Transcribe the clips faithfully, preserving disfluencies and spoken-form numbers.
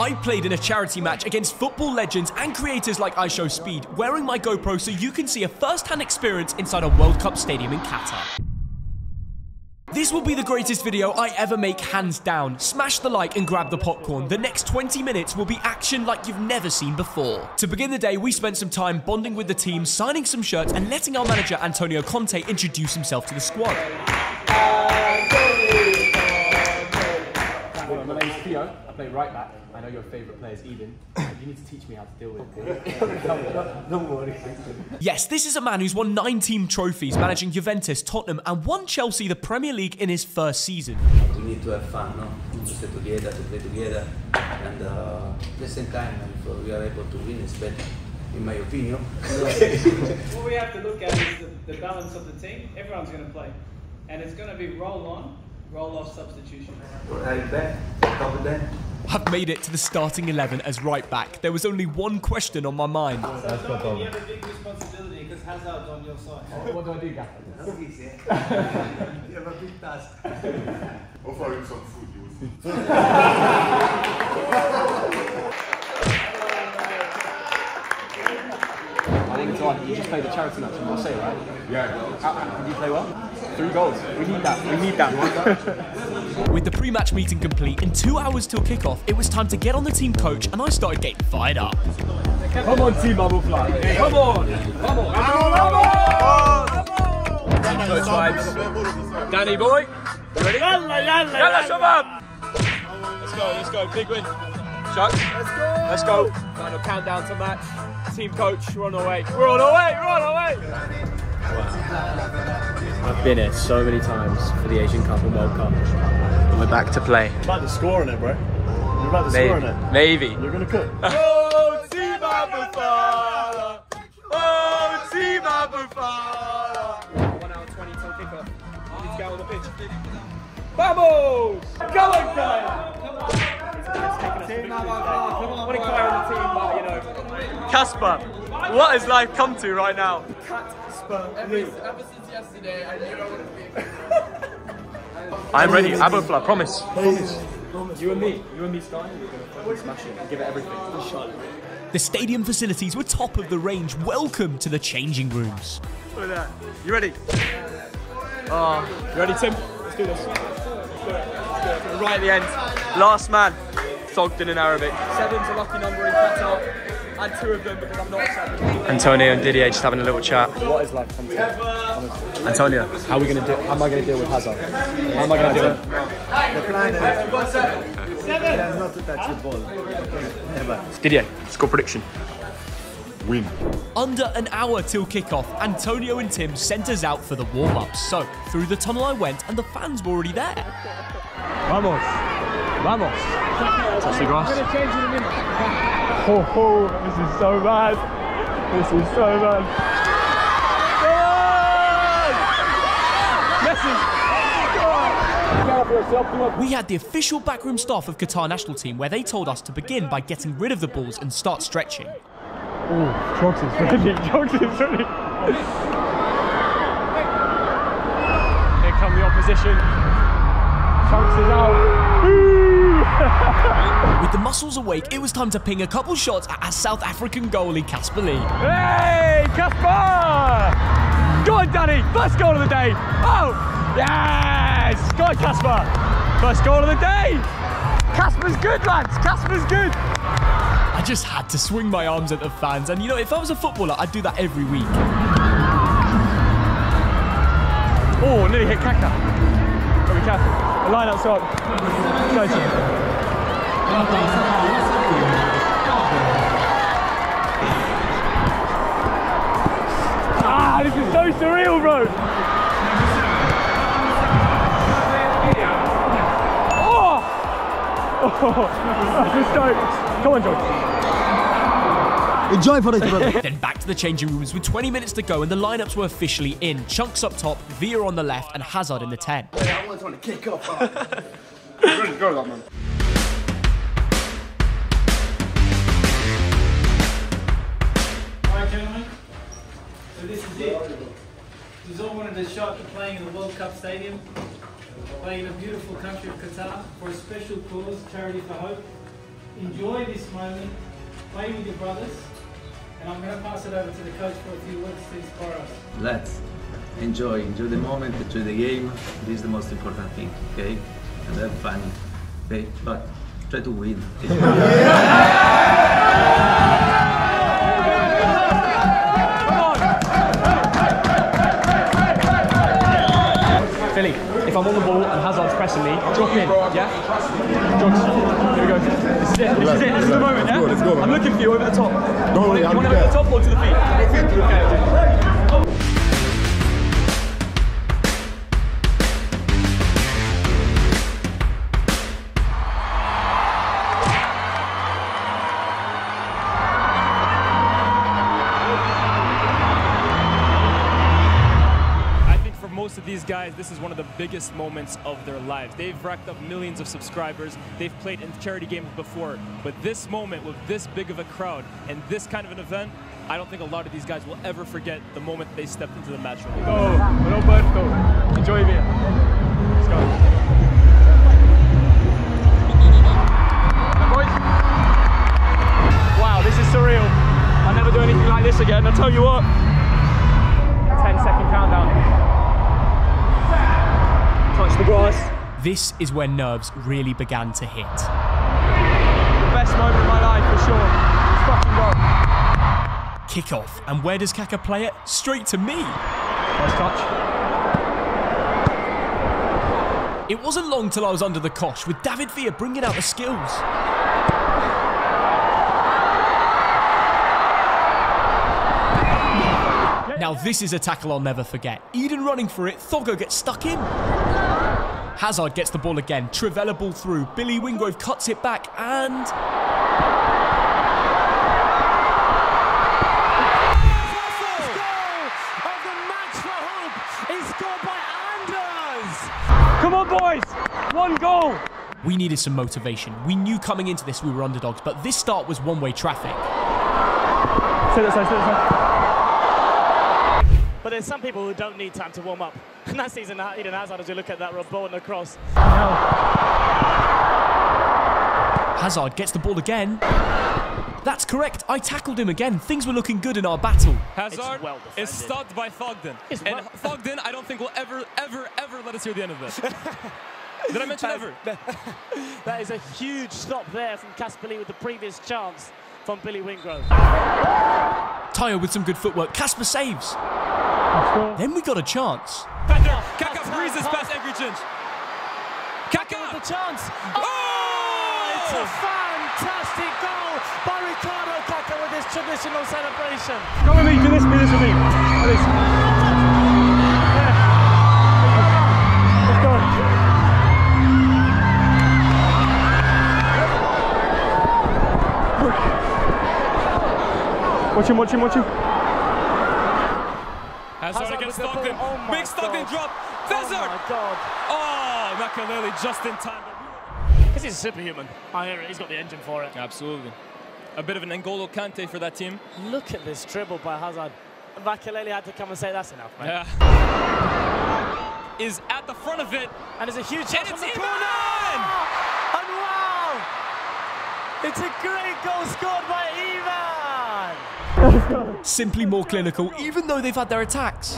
I played in a charity match against football legends and creators like IShowSpeed, wearing my GoPro so you can see a first-hand experience inside a World Cup stadium in Qatar. This will be the greatest video I ever make, hands down. Smash the like and grab the popcorn. The next twenty minutes will be action like you've never seen before. To begin the day, we spent some time bonding with the team, signing some shirts, and letting our manager, Antonio Conte, introduce himself to the squad. Well, my name's Theo. I play right back. I know your favourite player is Eden. You need to teach me how to deal with it. Don't worry. Yes, this is a man who's won nine team trophies, managing Juventus, Tottenham, and won Chelsea the Premier League in his first season. We need to have fun, no? To stay together, to play together, and uh, at the same time, if we are able to win, it's better, in my opinion. What we have to look at is the, the balance of the team. Everyone's going to play, and it's going to be roll on. Roll-off substitution. I've made it to the starting eleven as right back. There was only one question on my mind. So that's not only you have a big responsibility because Hazard's on your side. Oh, what do I do, Gaffer? That's easy. You have a big task. Offer him some food, you will I think it's like you just played a charity match in Marseille, right? Yeah. How, did you play well? Three goals. We need that. We need that. With the pre-match meeting complete and two hours till kickoff, it was time to get on the team coach, and I started getting fired up. Come on, team Aboflah. Come on. Come on. Those vibes. Danny boy. Ready? Yalla Shabab. Let's go. Let's go. Big win. Chunkz. Let's go. Let's go. Kind of countdown to match. Team coach. We're on our way. We're on our way. We're on our way. Wow. I've been here so many times for the Asian Cup and World Cup. And we're back to play. You're about to score on it, bro. You're about to Maybe. score on it. Maybe. You're going to cook. Oh, Team Aboflah! Oh, Team Aboflah! one hour twenty till kickoff. You need to get on the pitch. Vamos! Come on, guys! Come on. Team Aboflah, come on. What a guy on the team, but you know. Caspar. What has life come to right now? Caspar Lee. Ever, ever since yesterday, I knew I wouldn't be a I'm ready, Aboflah, promise. Please. Promise. You and me, you and me, Sky, we're going to fucking smash it and give it everything. The stadium facilities were top of the range. Welcome to the changing rooms. Look at that. You ready? Uh, you ready, Tim? Let's do this. Let's do it. Let's do it. Let's do it. Right at the end. Last man. Thogden in Arabic. Seven's a lucky number in Qatar. I had two of them because I'm not seven. Antonio and Didier just having a little chat. What is life come to? Honestly. Antonio, how are we gonna do? How am I gonna deal with Hazard? How am I gonna deal? The plan is seven. Seven. Not to touch the ball. Never. Didier, score prediction. Win. Under an hour till kickoff, Antonio and Tim sent us out for the warm up. So through the tunnel I went, and the fans were already there. Vamos, vamos. Touch the grass. We're gonna change in a minute. Oh, oh, this is so bad. This is so bad. Come on! We had the official backroom staff of Qatar national team where they told us to begin by getting rid of the balls and start stretching. Oh, Chunkz is ready. Chunkz is ready. Here come the opposition. Chunkz is out. Woo! With the muscles awake, it was time to ping a couple shots at our South African goalie, Caspar Lee. Hey, Caspar! Go on, Danny! First goal of the day! Oh! Yes! Go on, Caspar! First goal of the day! Caspar's good, lads! Caspar's good! I just had to swing my arms at the fans, and you know, if I was a footballer, I'd do that every week. Oh, nearly hit Kaka. Gotta be careful. The line-up's up. Let's Ah, this is so surreal, bro. Oh! Oh, this is so... Come on, John. Enjoy for this, brother. Then back to the changing rooms with twenty minutes to go, and the lineups were officially in. Chunkz up top, Villa on the left, and Hazard in the ten. I want to kick off. Really go that man. Alright gentlemen, so this is it. This is all wanted a shot for playing in the World Cup Stadium, playing in a beautiful country of Qatar for a special cause, Charity for Hope. Enjoy this moment, play with your brothers, and I'm going to pass it over to the coach for a few words to inspire us. Let's enjoy, enjoy the moment, enjoy the game. This is the most important thing, okay? And have fun, okay? But try to win. Philly, if I'm on the ball and Hazard's pressing me, drop in, yeah? Chunkz, here we go. This is it, this is it, this is the moment, yeah? Let's go, man. I'm looking for you over the top. No, no, no, I'm over the top or to the feet? Okay, I'll do it. These guys, this is one of the biggest moments of their lives. They've racked up millions of subscribers. They've played in charity games before, but this moment with this big of a crowd and this kind of an event, I don't think a lot of these guys will ever forget the moment they stepped into the matchroom. Go, Roberto, enjoy it. Let's go. Wow, this is surreal. I'll never do anything like this again. I tell you what. ten second countdown. Touch the grass. This is where nerves really began to hit. The best moment of my life, for sure. It's fucking wrong. Kick off, and where does Kaka play it? Straight to me. Nice touch. It wasn't long till I was under the cosh, with David Villa bringing out the skills. Now this is a tackle I'll never forget. Eden running for it, Thogden gets stuck in. Hazard gets the ball again, Travella ball through, Billy Wingrove cuts it back and... First goal of the match for Hope is scored by Anders! Come on boys, one goal! We needed some motivation. We knew coming into this we were underdogs, but this start was one-way traffic. Sit aside, sit aside. But there's some people who don't need time to warm up. And that's Eden Hazard as we look at that ball and the cross. Hazard gets the ball again. That's correct, I tackled him again. Things were looking good in our battle. Hazard well is stopped by Thogden. Well and Thogden, I don't think will ever, ever, ever let us hear the end of this. Did I mention ever? That is a huge stop there from Caspar Lee with the previous chance from Billy Wingrove. Tyre with some good footwork, Caspar saves. Then we got a chance. Bender, Kaka frees his pass, Angry Chinch. Kaka! With the chance. Oh! Oh! It's a fantastic goal by Ricardo Kaka with his traditional celebration. Come with me, do this, do this with me. Do this. Yeah. Let's go. Watch him, watch him, watch him. Hazard against Thogden, oh big Thogden drop, Hazard! Oh my God! Oh, Makélélé just in time. Because he's superhuman. I hear it, he's got the engine for it. Absolutely. A bit of an N'Golo Kanté for that team. Look at this dribble by Hazard. Makélélé had to come and say, that's enough, mate. Yeah. Is at the front of it. And there's a huge chance from the corner! And wow! It's a great goal scored by Eva! Simply more clinical, even though they've had their attacks.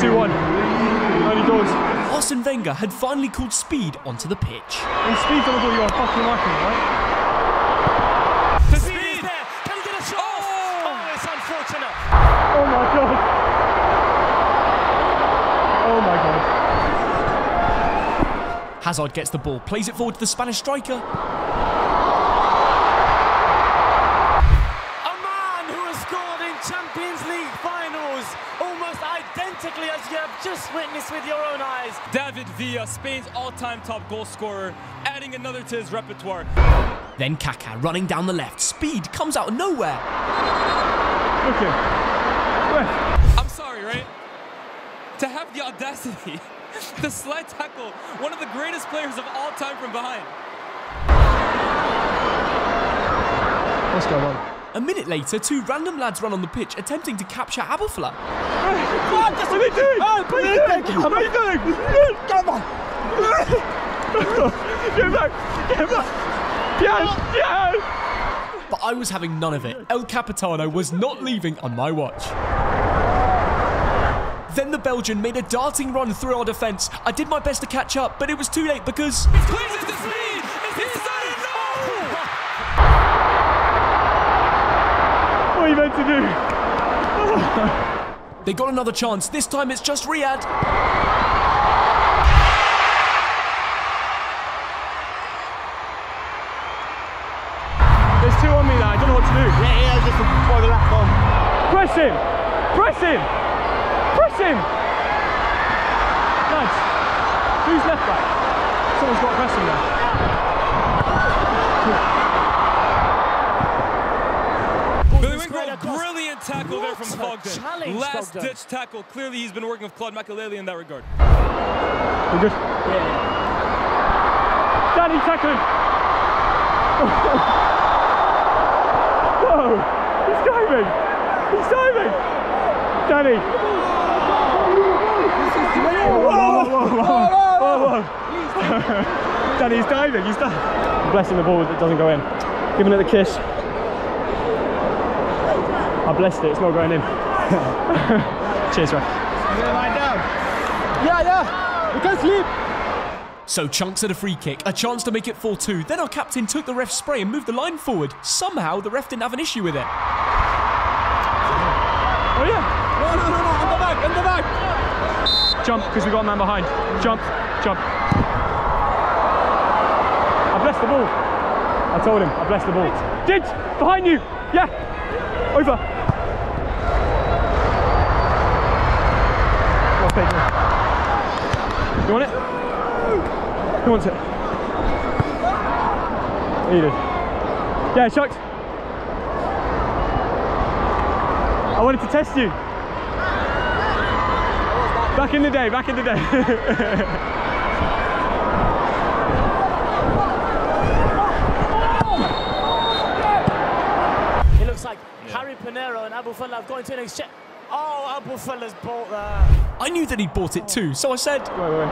two one. Only goals. Arsene Wenger had finally called speed onto the pitch. And speed on the ball, you are fucking lucky, right? The speed, speed is there. Can he get a shot? Oh, oh it's unfortunate. Oh my God. Oh my God. Hazard gets the ball, plays it forward to the Spanish striker. As you have just witnessed with your own eyes. David Villa, Spain's all-time top goal scorer, adding another to his repertoire. Then Kaka running down the left. Speed comes out of nowhere. Look here. I'm sorry, right? To have the audacity, the slide tackle, one of the greatest players of all time from behind. What's going on? A minute later, two random lads run on the pitch, attempting to capture Aboflah. What? What are they doing? What are they doing? What are they doing? Come on! Get back! Get back! Yes, yes! But I was having none of it. El Capitano was not leaving on my watch. Then the Belgian made a darting run through our defence. I did my best to catch up, but it was too late because... It's clears the speed! It's decided now! What are you meant to do? Oh. They got another chance. This time it's just Riyad. There's two on me now. I don't know what to do. Yeah, yeah, just throw the lap on. Press him! Press him! Press him! Nice. Who's left back? Someone's got pressing now. Billy Wingrove, brilliant tackle what there from Thogden. Last Thogden. ditch tackle. Clearly he's been working with Claude McAuley in that regard. We're good? Yeah. Danny, tackle him! Whoa! He's diving! He's diving! Danny! Danny's diving, he's diving. Blessing the ball that doesn't go in. Giving it the kiss. I blessed it, it's not going in. Cheers, Raf. Yeah, yeah, we can sleep. So Chunkz had a free kick, a chance to make it four two. Then our captain took the ref's spray and moved the line forward. Somehow the ref didn't have an issue with it. Oh yeah. No, no, no, no, in the back, in the back. Jump, because we've got a man behind. Jump, jump. I blessed the ball. I told him, I blessed the ball. Did, behind you. Yeah, over. You want it? Who wants it? Eden. Yeah, Chunkz. I wanted to test you. Back in the day, back in the day. It looks like yeah. Harry Pinero and Aboflah have gone into an exchange. Oh, Aboflah's bought that. I knew that he bought it too, so I said... Wait, wait, wait.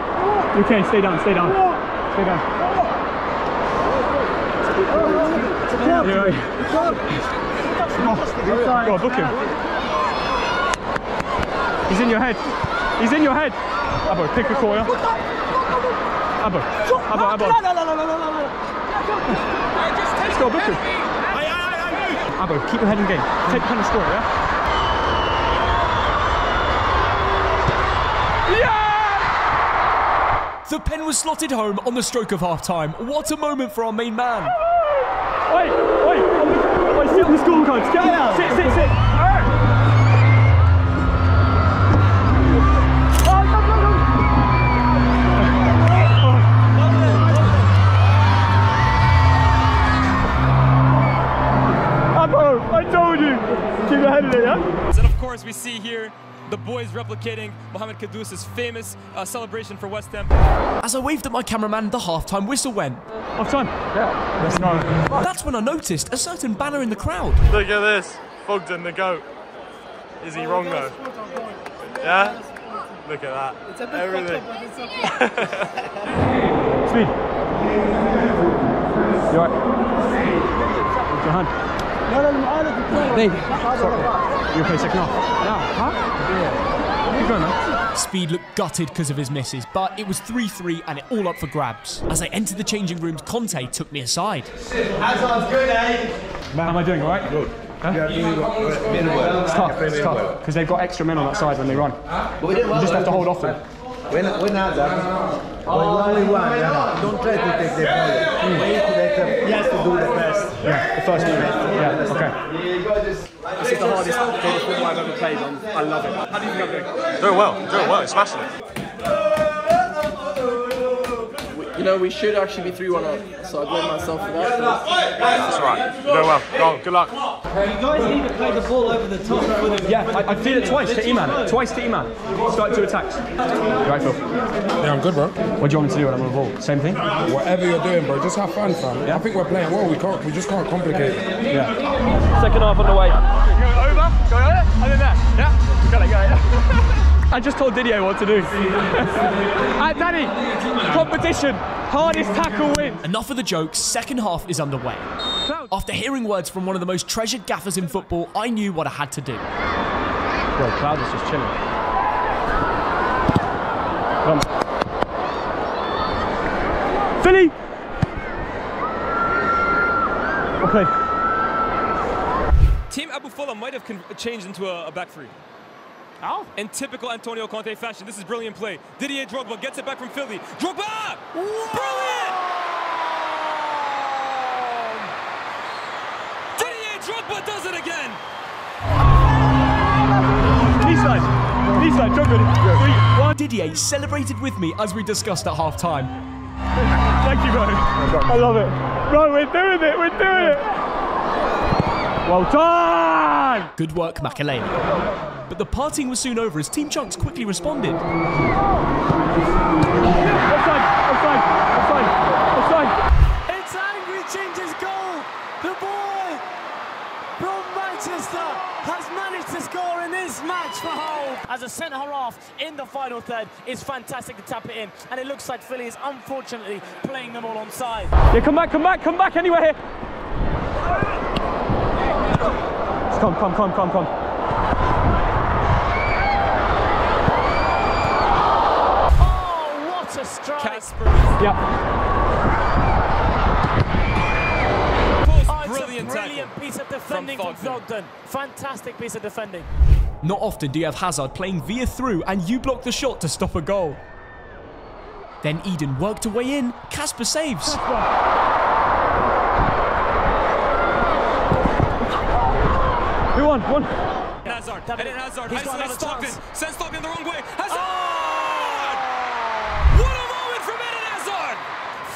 Okay, stay down, stay down. Stay down. You're right. Go on, book him. He's in your head. He's in your head. Abo, pick a corner. Abo, Abo, Abo. Let's go, book him. Abo, keep your head in game. Take the penalty score, yeah? Yeah! The pen was slotted home on the stroke of half-time. What a moment for our main man. Wait, wait, wait, sit on the scorecards. Get out. Sit, sit, sit. And of course we see here the boys replicating Mohamed Kudus's famous uh, celebration for West Ham. As I waved at my cameraman, the half-time whistle went. Half-time? Yeah. That's, That's when I noticed a certain banner in the crowd. Look at this. Bogdan the GOAT. Is he oh, wrong though? Yeah? Look at that. It's a bit Everything. Up, Speed. You all right? Put your hand. You play second half. Yeah, huh? Speed looked gutted because of his misses, but it was three three and it all up for grabs. As I entered the changing rooms, Conte took me aside. Hazard's good, eh? How am I doing, all right? Good. Huh? Yeah, it's tough, it's tough, because they've got extra men on that side when they run. You just have to hold off them. When Hazard, when one, don't try to take their ball. Wait to let them, he has to do the best. Yeah, the first one. Yeah, okay. This is the hardest football I've ever played on. I love it. How do you think I'm doing? Doing well, doing well, it's smashing it. You know, we should actually be three one up, so I blame myself for that. That's right, doing well, go on, good luck. You guys need to play the ball over the top for them. Yeah, I, I did it twice to E-Man, twice to E-Man. Start two attacks. You right, Phil? Yeah, I'm good, bro. What do you want me to do when I'm on the ball? Same thing? Whatever you're doing, bro, just have fun, fam. Yeah? I think we're playing well, we can't, we just can't complicate it. Yeah. Second half on the way. Go over, go over, and then there. Yeah? Got it, got it. I just told Didier what to do. And Danny, competition, hardest tackle win. Enough of the jokes, second half is underway. After hearing words from one of the most treasured gaffers in football, I knew what I had to do. Bro, Cloud is just chilling. Come on. Philly! Okay. Team Aboflah might have changed into a, a back three. Ow. In typical Antonio Conte fashion, this is brilliant play. Didier Drogba gets it back from Philly. Drogba! Whoa! Brilliant! Oh. Didier Drogba does it again! Knee slide. Knee slide. Drogba. Three, one. Didier celebrated with me as we discussed at half-time. Thank you, bro. I love it. Bro, we're doing it. We're doing it. Well done! Good work, Makélélé. But the partying was soon over as Team Chunkz quickly responded. Offside! Offside! Offside! Offside! It's angry changes goal! The boy from Manchester has managed to score in this match for Hull. As a centre-half in the final third, it's fantastic to tap it in. And it looks like Philly is unfortunately playing them all onside. Yeah, come back, come back, come back anywhere here! Come, come, come, come, come. Oh, what a strike. Caspar. Yeah. Oh, brilliant, brilliant piece of defending from Thogden. Fantastic piece of defending. Not often do you have Hazard playing via through and you block the shot to stop a goal. Then Eden worked her way in. Caspar saves. Caspar. One, one. Hazard, Eden Hazard, isolates Thogden, sends Thogden the wrong way, Hazard! Oh! What a moment from Eden Hazard!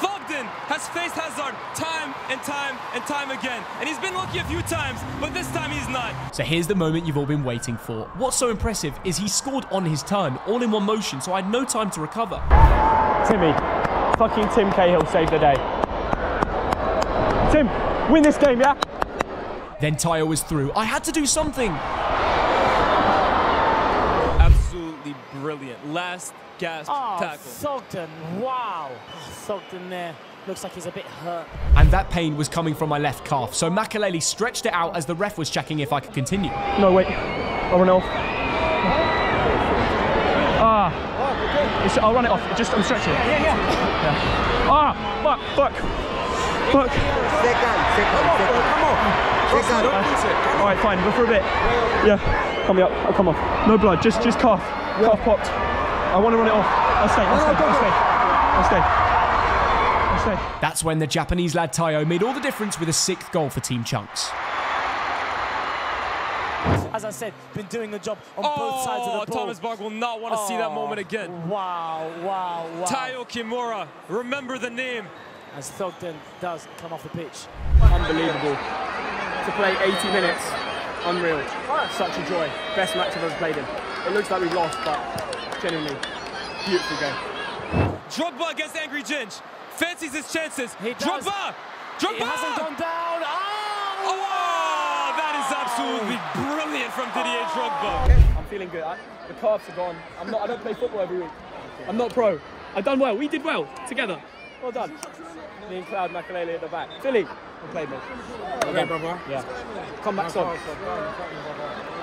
Thogden has faced Hazard time and time and time again, and he's been lucky a few times, but this time he's not. So here's the moment you've all been waiting for. What's so impressive is he scored on his turn, all in one motion, so I had no time to recover. Timmy, fucking Tim Cahill saved the day. Tim, win this game, yeah? Then Tyre was through. I had to do something. Absolutely brilliant. Last gasp oh, tackle. Thogden, wow. Thogden there. Looks like he's a bit hurt. And that pain was coming from my left calf, so Makélélé stretched it out as the ref was checking if I could continue. No, wait. I'll run it off. Ah. It's, I'll run it off. Just, I'm stretching. Yeah, yeah, yeah. yeah. Ah, fuck, fuck. Fuck. Second, second, second. Come on. Second. Uh, all right, fine. Go for a bit. Yeah. Come up. Oh, come on. No blood. Just, just calf. Yeah. Calf popped. I want to run it off. I'll stay. I'll stay. I'll stay. I'll stay. I'll stay. I'll stay. That's when the Japanese lad Tayo made all the difference with a sixth goal for Team Chunkz. As I said, been doing the job on oh, both sides of the ball. Thomas Bach will not want to oh, see that moment again. Wow, wow, wow. Tayo Kimura. Remember the name. As Thogden does come off the pitch. Unbelievable. To play eighty minutes, unreal. Such a joy. Best match I've ever played in. It looks like we've lost, but genuinely, beautiful game. Drogba against Angry Ginge. Fancies his chances. He does. Drogba! Drogba! He hasn't gone down. Oh! Oh! That is absolutely brilliant from Didier Drogba. I'm feeling good. I, the calves are gone. I'm not, I don't play football every week. I'm not pro. I've done well. We did well together. Well done. Me and Claude McAuley at the back. Philly, we played more. Okay, okay brother. Yeah. Come back on.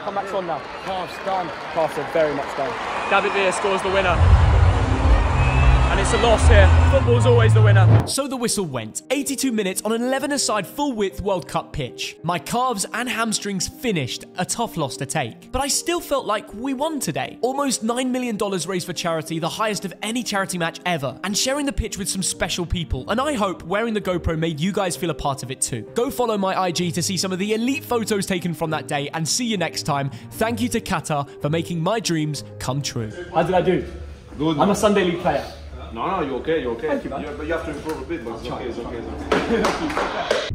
Come back on now. Half's done. Half's are very much done. David Villa scores the winner. And it's a loss here. Football's always the winner. So the whistle went. eighty-two minutes on an eleven-a-side full-width World Cup pitch. My calves and hamstrings finished. A tough loss to take. But I still felt like we won today. Almost nine million dollars raised for charity, the highest of any charity match ever. And sharing the pitch with some special people. And I hope wearing the GoPro made you guys feel a part of it too. Go follow my I G to see some of the elite photos taken from that day. And see you next time. Thank you to Qatar for making my dreams come true. How did I do? Good. I'm a Sunday league player. No, no, you're okay, you're okay. Thank you, man. You're, but you have to improve a bit, but it's okay, it's okay, it's okay.